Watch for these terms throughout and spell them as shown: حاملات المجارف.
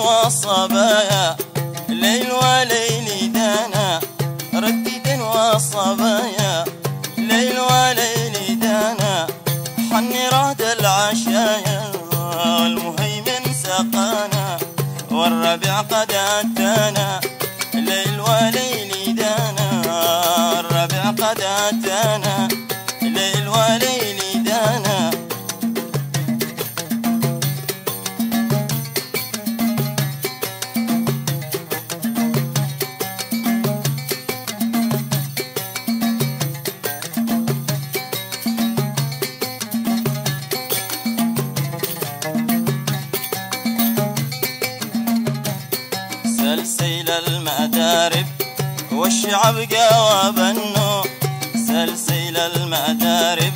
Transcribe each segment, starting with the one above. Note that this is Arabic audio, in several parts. والصبايا الليل وليل دانا رددا والصبايا الليل وليل دانا حني رهد العشايا والمهيمن سقانا والربيع قد أتانا الليل وليل دانا الربيع قد أتانا الليل وليل دانا سلسيل المدارب والشعب جواب النوم سلسيل المدارب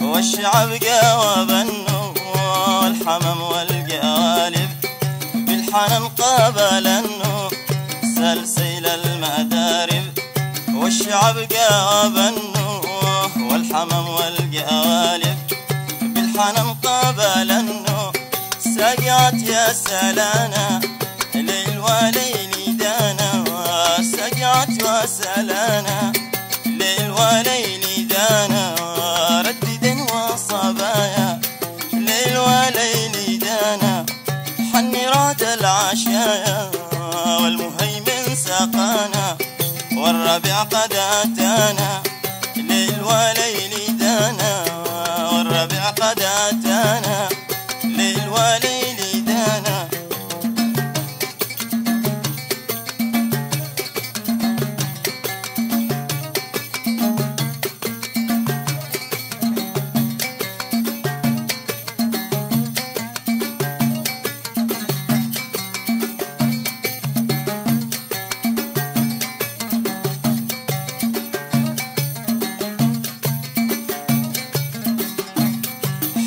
والشعب جواب النوم والحمام والجوالب بالحنان قابل النوم سلسيل المدارب والشعب جواب النوم والحمام والجوالب بالحنان قابل النوم سجعت يا سلانا ليل وليل دانا سجعت وسلانا ليل وليل دانا رددا وصبايا ليل وليل دانا حني رعد العشايا والمهيمن سقانا والربيع قد أتانا ليل وليل دانا والربيع قد أتانا ليل وليل دانا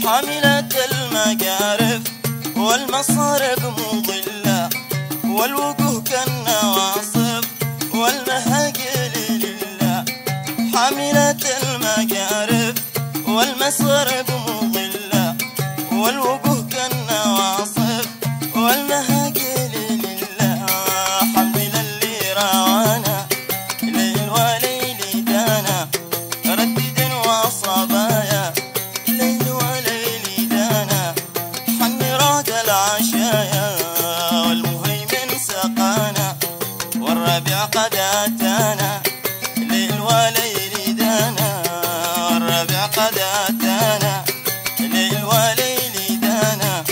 حاملات المجارف والمصارب مضلة والوجوه كالنواصف والمهاجل لله حاملات المجارف والمصارب مضلة والوجوه كالنواصف والمهاجل لله حمد للي روانا ليل وليل دانا رددا وصبايا ليل العشايا والمهيمن سقانا والربيع قد أتانا ليل وليل دانا والربيع قد أتانا ليل وليل دانا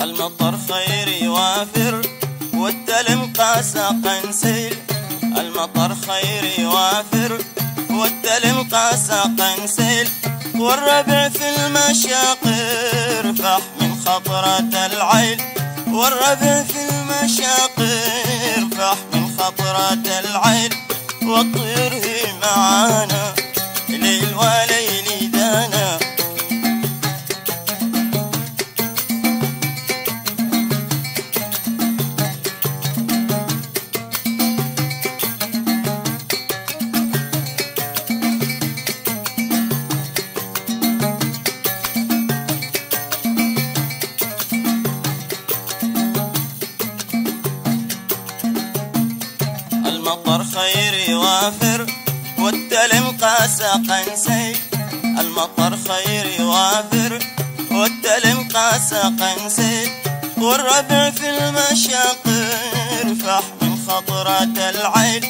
المطر خير يوافر والتلم قاس قنسيل المطر خير يوافر والتلم قاس قنسيل والربع في المشاقر فح من خطرة العيل والربع في المشاقر فح من خطرة العيل والطير هي معانا ليل وليل دانا المطر خير يوافر والتلم قاس قنسيل المطر خير يوافر والتلم قاسقا سد والربع في المشاق ارفح من خطرات العين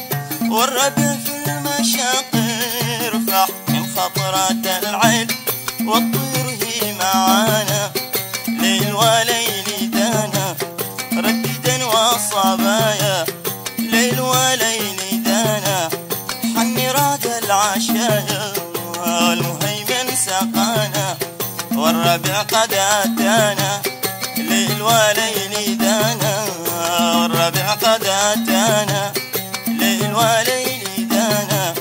والربع في المشاق ارفح من خطرات العين والطير هي معانا ليل وليل دانا رددا وصبايا ليل وليل دانا حمرات العشايا والمهيمن سقانا والربيع قد أتانا ليل وليل دانا والربيع قد أتانا ليل وليل دانا.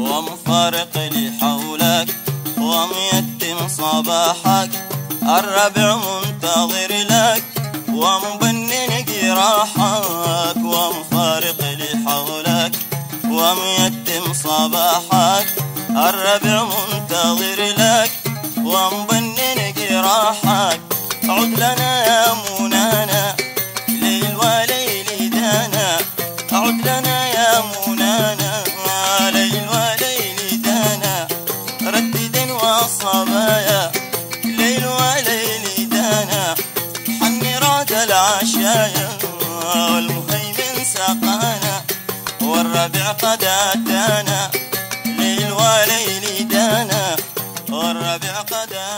ومفارق لي حولك وميتم صباحك الربع منتظر لك ومبنن جراحك ومفارق لي حولك وميتم صباحك الربع منتظر لك ومبنن جراحك عد لنا يا منانا ليل وليل دانا عد لنا يا منانا ليل وليل دانا رددا وصبايا ليل وليل دانا حمرات العشايا والمهيمن سقانا والربيع قد أتانا ليل وليل دانا والربيع قد أتانا.